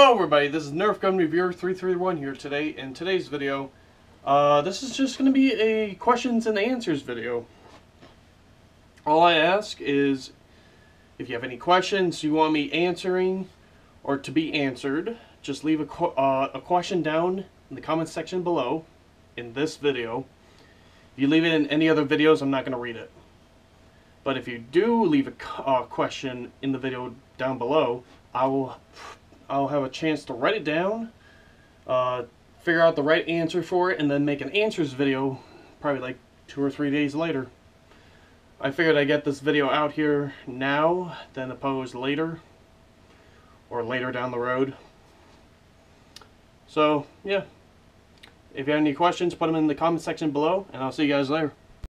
Hello everybody, this is NerfGunReviewer331 here today. In today's video, this is just going to be a questions and answers video. All I ask is, if you have any questions you want me answering or to be answered, just leave a question down in the comments section below in this video. If you leave it in any other videos, I'm not going to read it. But if you do leave a question in the video down below, I'll have a chance to write it down, figure out the right answer for it, and then make an answers video probably like 2 or 3 days later. I figured I'd get this video out here now, then opposed later, or later down the road. So, yeah. If you have any questions, put them in the comment section below, and I'll see you guys later.